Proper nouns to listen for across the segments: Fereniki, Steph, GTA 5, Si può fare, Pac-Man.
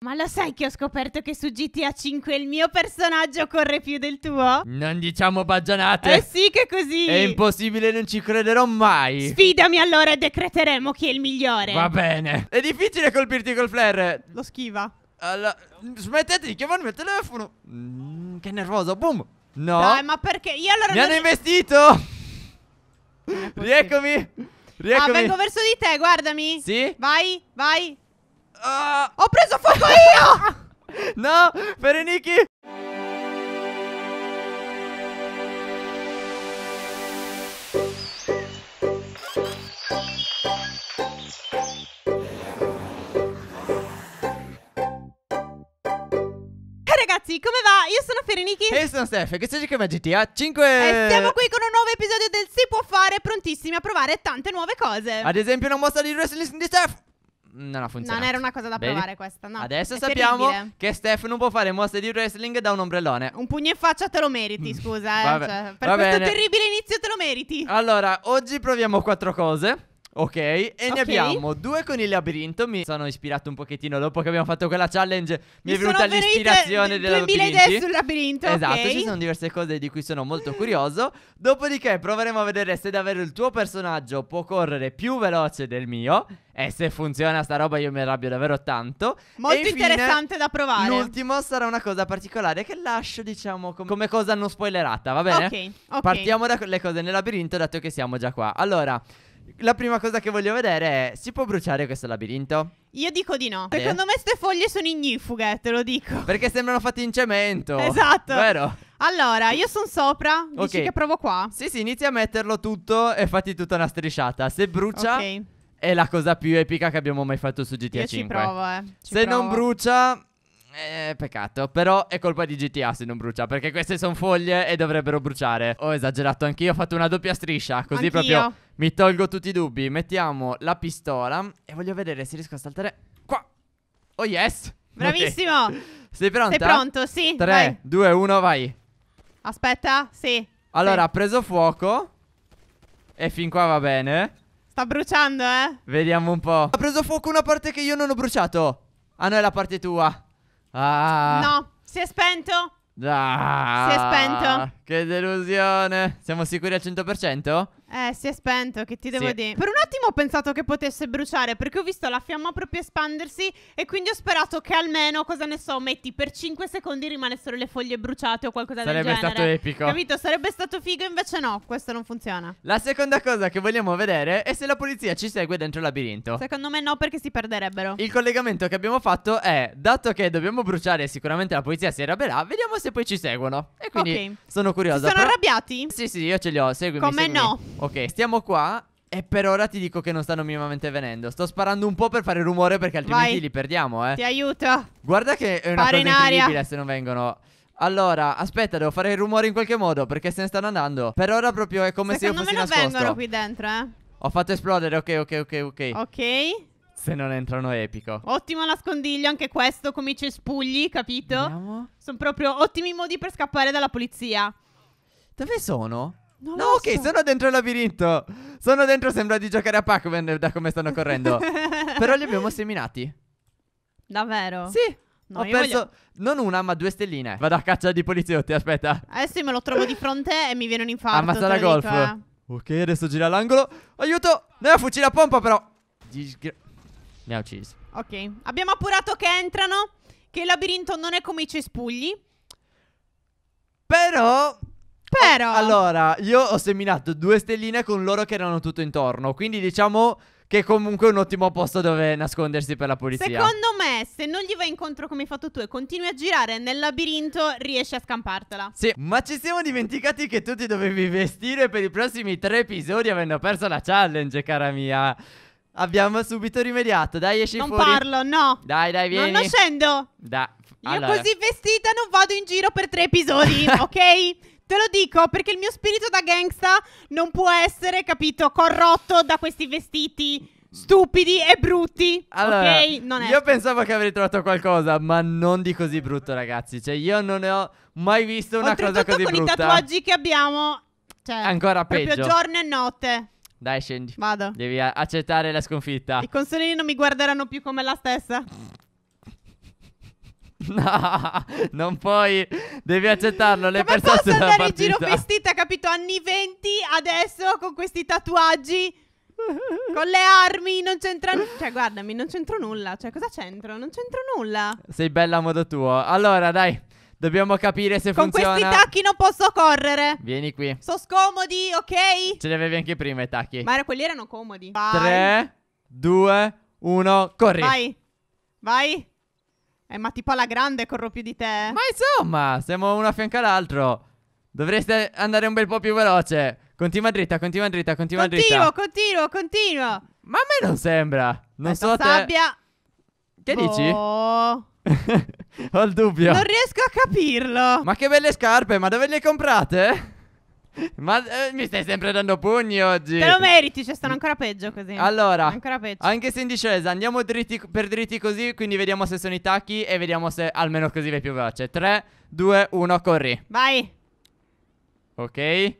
Ma lo sai che ho scoperto che su GTA 5 il mio personaggio corre più del tuo? Non diciamo baggianate. Eh sì che così. È impossibile, non ci crederò mai. Sfidami allora e decreteremo chi è il migliore. Va bene. È difficile colpirti col flare. Lo schiva. Allora, smettete di chiamarmi al telefono. Che nervoso. Boom. No. Dai, ma perché? Io allora mi hanno investito. Rieccomi. Rieccomi. Ah, vengo verso di te, guardami. Sì. Vai, vai. Ho preso fuoco io! No, Fereniki! Ragazzi, come va? Io sono Fereniki. E io sono Steph, che stai giocando a GTA 5. E siamo qui con un nuovo episodio del Si Può Fare, prontissimi a provare tante nuove cose. Ad esempio una mossa di wrestling di Steph. Non ha funzionato. Non era una cosa da provare questa, no. Adesso sappiamo che Steph non può fare mosse di wrestling da un ombrellone. Un pugno in faccia te lo meriti, scusa. Per questo terribile inizio te lo meriti. Allora, oggi proviamo 4 cose. Ok, e ne abbiamo 2 con il labirinto. Mi sono ispirato un pochettino dopo che abbiamo fatto quella challenge. Mi è venuta l'ispirazione del labirinto. 2000 idee sul labirinto. Esatto, okay. Ci sono diverse cose di cui sono molto curioso. Dopodiché proveremo a vedere se davvero il tuo personaggio può correre più veloce del mio. E se funziona sta roba io mi arrabbio davvero tanto. Molto interessante da provare. L'ultimo sarà una cosa particolare che lascio, diciamo, come cosa non spoilerata, va bene? Ok. Partiamo dalle cose nel labirinto, dato che siamo già qua. Allora, la prima cosa che voglio vedere è: si può bruciare questo labirinto? Io dico di no. Secondo me queste foglie sono ignifughe, te lo dico. Perché sembrano fatte in cemento. Esatto. Vero? Allora, io sono sopra. Dici che provo qua? Sì, sì, inizia a metterlo tutto e fatti tutta una strisciata. Se brucia è la cosa più epica che abbiamo mai fatto su GTA 5. Io ci provo, Se non brucia... peccato, però è colpa di GTA se non brucia, perché queste sono foglie e dovrebbero bruciare. Ho esagerato anch'io, ho fatto una doppia striscia, così proprio mi tolgo tutti i dubbi. Mettiamo la pistola e voglio vedere se riesco a saltare qua. Oh yes! Bravissimo! Okay. Sei pronta? Sei pronto, sì. 3, vai. 2, 1, vai. Aspetta, sì. Allora, ha preso fuoco e fin qua va bene. Sta bruciando, eh? Vediamo un po'. Ha preso fuoco una parte che io non ho bruciato. Ah no, è la parte tua. Ah. No, si è spento. Si è spento. Che delusione. Siamo sicuri al 100%? Si è spento, che ti devo dire. Per un attimo ho pensato che potesse bruciare, perché ho visto la fiamma proprio espandersi, e quindi ho sperato che almeno, cosa ne so, metti per 5 secondi rimanessero le foglie bruciate o qualcosa del genere. Sarebbe stato epico. Capito? Sarebbe stato figo, invece no, questo non funziona. La seconda cosa che vogliamo vedere è se la polizia ci segue dentro il labirinto. Secondo me no, perché si perderebbero. Il collegamento che abbiamo fatto è: dato che dobbiamo bruciare, sicuramente la polizia si arrabbierà, vediamo se poi ci seguono. E quindi sono curiosa. Si sono arrabbiati? Sì, sì, io ce li ho. Seguimi. Come no? Ok, stiamo qua e per ora ti dico che non stanno minimamente venendo. Sto sparando un po' per fare rumore, perché altrimenti li perdiamo, Ti aiuto. Guarda che è una cosa incredibile se non vengono. Allora, aspetta, devo fare il rumore in qualche modo, perché se ne stanno andando. Per ora proprio è come se io fossi nascosto. Secondo me non vengono qui dentro, Ho fatto esplodere, ok. Se non entrano è epico. Ottimo nascondiglio, anche questo, come i cespugli, capito? Sono proprio ottimi modi per scappare dalla polizia. Dove sono? No, ok, sono dentro il labirinto. Sono dentro, sembra di giocare a Pac-Man da come stanno correndo. Però li abbiamo seminati. Davvero? Sì. No, ho perso non una, ma 2 stelline. Vado a caccia di poliziotti, aspetta. Adesso io me lo trovo di fronte e mi viene un infarto. Ammazza la golf. Ok, adesso gira l'angolo. Aiuto! Ne ho fucile a pompa, però. Ne ha ucciso. Ok, abbiamo appurato che entrano, che il labirinto non è come i cespugli. Però allora, io ho seminato 2 stelline con loro che erano tutto intorno, quindi diciamo che comunque è un ottimo posto dove nascondersi per la polizia. Secondo me, se non gli vai incontro come hai fatto tu e continui a girare nel labirinto, riesci a scampartela. Sì, ma ci siamo dimenticati che tu ti dovevi vestire per i prossimi 3 episodi avendo perso la challenge, cara mia. Abbiamo subito rimediato, dai, esci fuori. Non parlo, no. Dai, vieni. Non scendo. Allora, io così vestita non vado in giro per 3 episodi, ok? Te lo dico perché il mio spirito da gangsta non può essere, capito, corrotto da questi vestiti stupidi e brutti. Allora, non è. Io pensavo che avrei trovato qualcosa, ma non di così brutto, ragazzi. Cioè, io non ne ho mai visto una cosa così brutta. Oltretutto con i tatuaggi che abbiamo, cioè, ancora peggio. Proprio giorno e notte. Dai, scendi. Vado. Devi accettare la sconfitta. I consolini non mi guarderanno più come la stessa. No, non puoi, devi accettarlo. Le persone posso andare in giro vestita, capito, anni 20 adesso, con questi tatuaggi, con le armi, non c'entra nulla. Cioè, guardami, non c'entro nulla. Cioè, cosa c'entro? Non c'entro nulla. Sei bella a modo tuo. Allora, dai, dobbiamo capire se con funziona. Con questi tacchi non posso correre. Vieni qui. Sono scomodi, ok? Ce li avevi anche prima i tacchi. Ma quelli erano comodi. Vai. 3, 2, 1, corri. Vai, vai. Ma tipo alla grande corro più di te. Ma insomma, siamo uno a fianco all'altro. Dovreste andare un bel po' più veloce. Continua dritta, continua dritta, continua dritta. Continuo, continuo. Ma a me non sembra. Non so te. Sabbia. Che dici? Ho il dubbio. Non riesco a capirlo. Ma che belle scarpe, ma dove le comprate? Ma mi stai sempre dando pugni oggi. Te lo meriti, cioè stanno ancora peggio così. Allora, ancora peggio. Anche se in discesa andiamo dritti per dritti così, quindi vediamo se sono i tacchi e vediamo se almeno così vai più veloce. 3, 2, 1, corri. Vai. Ok.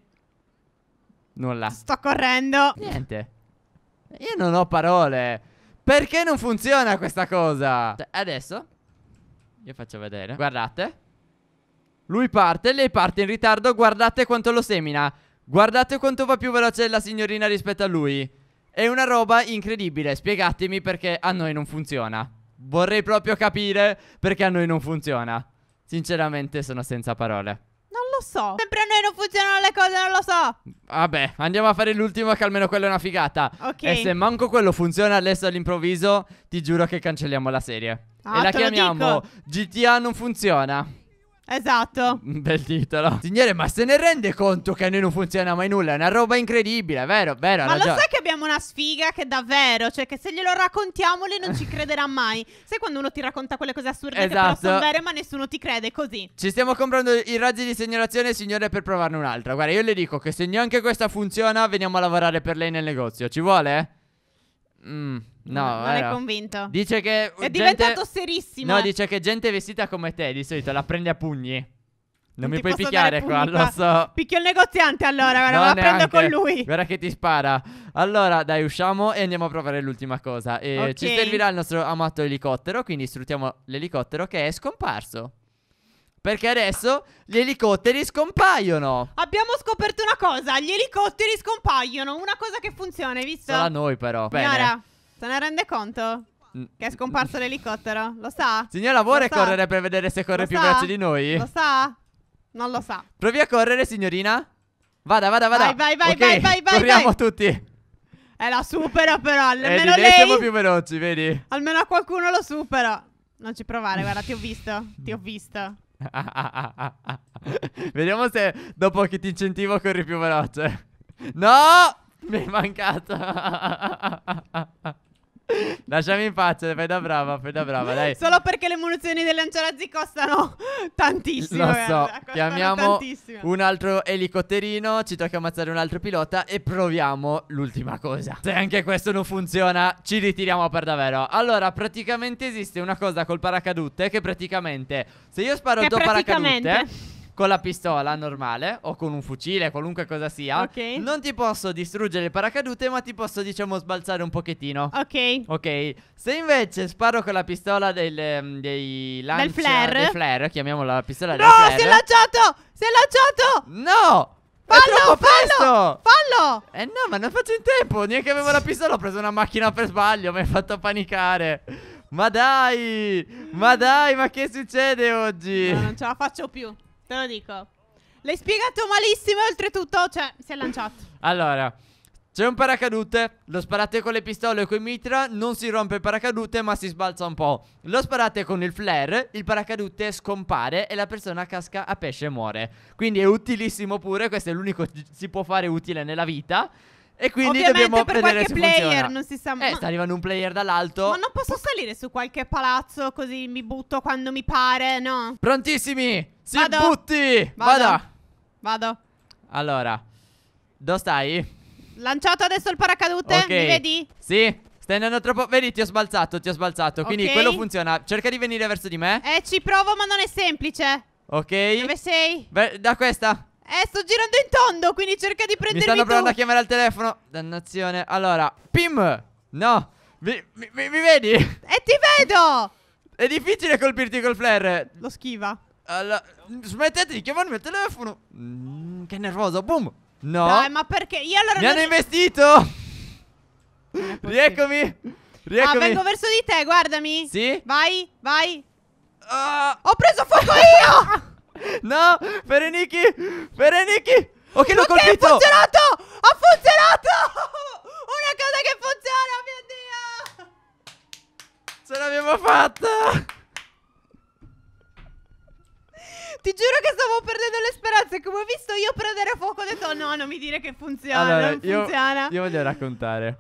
Nulla. Sto correndo. Niente. Io non ho parole. Perché non funziona questa cosa? Cioè, adesso io faccio vedere. Guardate. Lui parte, lei parte in ritardo. Guardate quanto lo semina. Guardate quanto va più veloce la signorina rispetto a lui. È una roba incredibile. Spiegatemi perché a noi non funziona. Vorrei proprio capire perché a noi non funziona. Sinceramente sono senza parole. Lo so. Sempre a noi non funzionano le cose, non lo so. Vabbè, andiamo a fare l'ultimo che almeno quello è una figata. Ok. E se manco quello funziona adesso all'improvviso, ti giuro che cancelliamo la serie. Ah, e la chiamiamo GTA non funziona. Esatto. Bel titolo. Signore, ma se ne rende conto che a noi non funziona mai nulla? È una roba incredibile, vero? Vero. Ma lo sai che abbiamo una sfiga che davvero, cioè che se glielo raccontiamo lei non ci crederà mai. Sai quando uno ti racconta quelle cose assurde, esatto, che però sono vere ma nessuno ti crede, così. Ci stiamo comprando i razzi di segnalazione, signore, per provarne un'altra. Guarda, io le dico che se neanche questa funziona veniamo a lavorare per lei nel negozio. Ci vuole? No, non è convinto. Dice che è diventato serissimo. No, dice che gente vestita come te di solito la prende a pugni. Non mi puoi picchiare qua, lo so. Picchio il negoziante allora, guarda, la prendo con lui. Guarda che ti spara. Allora, dai, usciamo e andiamo a provare l'ultima cosa. Ci servirà il nostro amato elicottero, quindi sfruttiamo l'elicottero che è scomparso. Perché adesso gli elicotteri scompaiono. Abbiamo scoperto una cosa, gli elicotteri scompaiono. Una cosa che funziona, hai visto? Solo a noi però. Signora, se ne rende conto che è scomparso l'elicottero? Lo sa? Signora, vuole correre per vedere se corre più veloce di noi? Lo sa? Non lo sa. Provi a correre, signorina. Vada, vada, vada. Vai, vai, vai, okay, vai, vai. Corriamo tutti. La supera però, almeno lei. Siamo più veloci, vedi? Almeno a qualcuno lo supera. Non ci provare, guarda, ti ho visto. Ti ho visto. Vediamo se dopo che ti incentivo corri più veloce. No, mi è mancato. Lasciami in pace, fai da brava, dai. Solo perché le munizioni dei lanciarazzi costano tantissimo. Lo so, chiamiamo un altro elicotterino. Ci tocca ammazzare un altro pilota e proviamo l'ultima cosa. Se anche questo non funziona, ci ritiriamo per davvero. Allora, praticamente esiste una cosa col paracadute che praticamente se io sparo il tuo paracadute con la pistola normale o con un fucile, qualunque cosa sia, okay, non ti posso distruggere il paracadute, ma ti posso, diciamo, sbalzare un pochettino. Ok. Ok. Se invece sparo con la pistola dei lancia, del flare, chiamiamola pistola del flare. No, si è lanciato! Si è lanciato! No! Fallo, fallo, fallo! Eh no, ma non faccio in tempo. Neanche avevo la pistola, ho preso una macchina per sbaglio, mi hai fatto panicare. Ma dai! Ma dai, ma che succede oggi? No, non ce la faccio più. Te lo dico. L'hai spiegato malissimo e oltretutto, cioè, si è lanciato. Allora, c'è un paracadute. Lo sparate con le pistole e con i mitra. Non si rompe il paracadute, ma si sbalza un po'. Lo sparate con il flare. Il paracadute scompare e la persona casca a pesce e muore. Quindi è utilissimo pure. Questo è l'unico che si può fare utile nella vita. E quindi ovviamente dobbiamo vedere se funziona. Player, non si sa mai. Sta arrivando un player dall'alto. Ma non posso salire su qualche palazzo così mi butto quando mi pare, no? Prontissimi! Si vado. Butti! Vada! Vado. Allora, dove stai? Lanciato adesso il paracadute, okay, mi vedi? Sì, stai andando troppo. Vedi, ti ho sbalzato, ti ho sbalzato. Quindi okay, quello funziona. Cerca di venire verso di me. Ci provo, ma non è semplice. Ok. Dove sei? Beh, da questa. Sto girando in tondo, quindi cerca di prendermi. Mi stanno provando a chiamare al telefono. Dannazione. Allora, Pim. No, mi vedi? E ti vedo. È difficile colpirti col flare. Lo schiva. Allora, smettete di chiamarmi al telefono. Che nervoso. Boom. No. Dai, ma perché? Io allora mi hanno investito. Rieccomi. Rieccomi. Ah, vengo verso di te, guardami. Sì. Vai, vai. Ho preso fuoco io. No, Fereniki. Fereniki. Ok, l'ho colpito. Ha funzionato. Ha funzionato. Una cosa che funziona, mio Dio. Ce l'abbiamo fatta. Ti giuro che stavo perdendo le speranze. Come ho visto io prendere fuoco, ho detto no, non mi dire che funziona, allora, non funziona. Io voglio raccontare.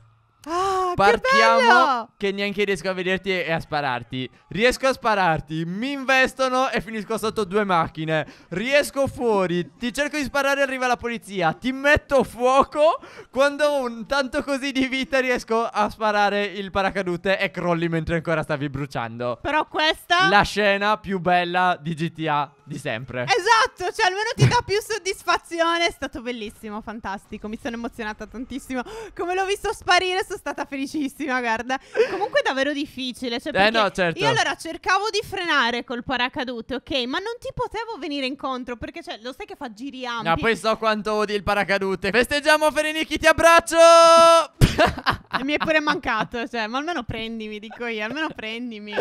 Ah, partiamo, che bello! Che neanche riesco a vederti e a spararti. Riesco a spararti, mi investono e finisco sotto due macchine. Riesco fuori, ti cerco di sparare, arriva la polizia, ti metto fuoco. Quando ho un tanto così di vita riesco a sparare il paracadute e crolli mentre ancora stavi bruciando. Però questa la scena più bella di GTA di sempre. Esatto, cioè almeno ti dà più soddisfazione. È stato bellissimo, fantastico. Mi sono emozionata tantissimo. Come l'ho visto sparire sono stata felicissima, guarda. Comunque è davvero difficile, cioè, perché no, certo. Io allora cercavo di frenare col paracadute, ok, ma non ti potevo venire incontro perché, cioè, lo sai che fa giri ampi. Ma poi so quanto odi il paracadute. Festeggiamo, Fereniki, ti abbraccio. Mi è pure mancato, cioè, ma almeno prendimi, dico io, almeno prendimi.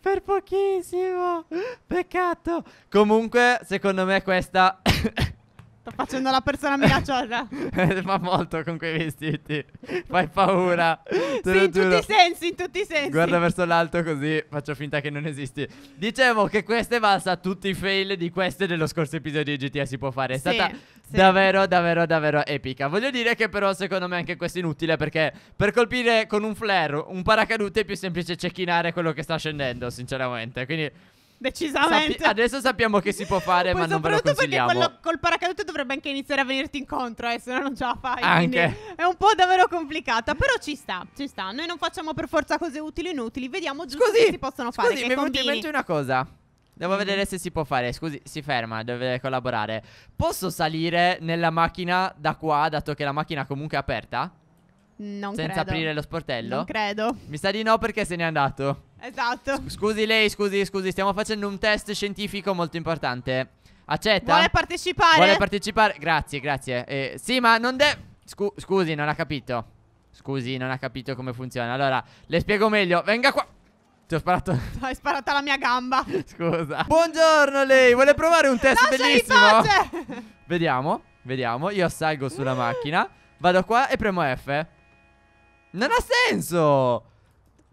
Per pochissimo. Peccato. Comunque, secondo me questa... Sto facendo la persona minacciata. Fa molto con quei vestiti. Fai paura. Sì, in tutti i sensi, in tutti i sensi. Guarda verso l'alto così faccio finta che non esisti. Dicevo che questa è valsa tutti i fail di queste dello scorso episodio di GTA si può fare. È stata davvero, davvero, davvero epica. Voglio dire che però secondo me anche questo è inutile, perché per colpire con un flare un paracadute è più semplice cecchinare quello che sta scendendo, sinceramente. Quindi... decisamente. Adesso sappiamo che si può fare. Poi ma non ve lo consigliamo, perché quello col paracadute dovrebbe anche iniziare a venirti incontro, se no non ce la fai. Anche è un po' davvero complicata, però ci sta, ci sta. Noi non facciamo per forza cose utili o inutili, vediamo giusto scusi, che si possono fare. Scusi, mi è venuta in mente una cosa. Devo vedere se si può fare. Scusi, si ferma, deve collaborare. Posso salire nella macchina da qua, dato che la macchina comunque è aperta? Non credo. Senza aprire lo sportello? Non credo. Mi sa di no, perché se n'è andato. Esatto. Scusi lei, scusi, scusi, stiamo facendo un test scientifico molto importante. Accetta? Vuole partecipare? Vuole partecipare? Grazie, grazie. Sì, ma non deve... Scusi, non ha capito. Scusi, non ha capito come funziona. Allora, le spiego meglio. Venga qua. Ti ho sparato. Hai sparato alla mia gamba. Scusa. Buongiorno lei, vuole provare un test bellissimo? Lasciali in pace. Vediamo, vediamo. Io salgo sulla macchina, vado qua e premo F. Non ha senso.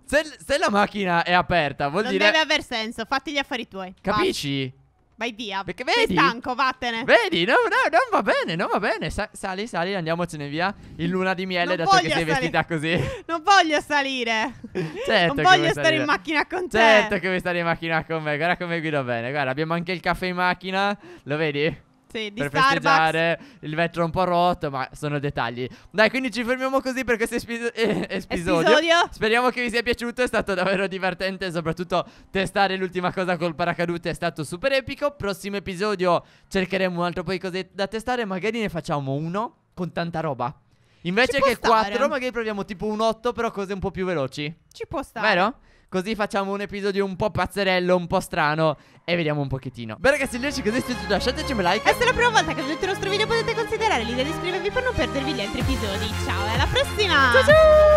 Se la macchina è aperta vuol dire... non deve aver senso, fatti gli affari tuoi. Capisci? Vai via, perché vedi? Sei stanco, vattene. Vedi, no, no, non va bene, non va bene. Sali, sali, andiamocene via. In luna di miele, dato che sei vestita così. Non voglio salire. Certo, non voglio stare in macchina con te. Certo che vuoi stare in macchina con me. Guarda come guido bene, guarda, abbiamo anche il caffè in macchina. Lo vedi? Sì, di per festeggiare, il vetro un po' rotto, ma sono dettagli. Dai, quindi ci fermiamo così per questo episodio. Speriamo che vi sia piaciuto, è stato davvero divertente. Soprattutto testare l'ultima cosa col paracadute è stato super epico. Prossimo episodio cercheremo un altro po' di cose da testare. Magari ne facciamo uno con tanta roba. Invece che 4, magari proviamo tipo un 8, però cose un po' più veloci. Ci può stare. Vero? Così facciamo un episodio un po' pazzerello, un po' strano, e vediamo un pochettino. Beh ragazzi, se vi piace tutto, lasciateci un like. E se è la prima volta che vedete il nostro video potete considerare l'idea di iscrivervi per non perdervi gli altri episodi. Ciao e alla prossima. Ciao ciao.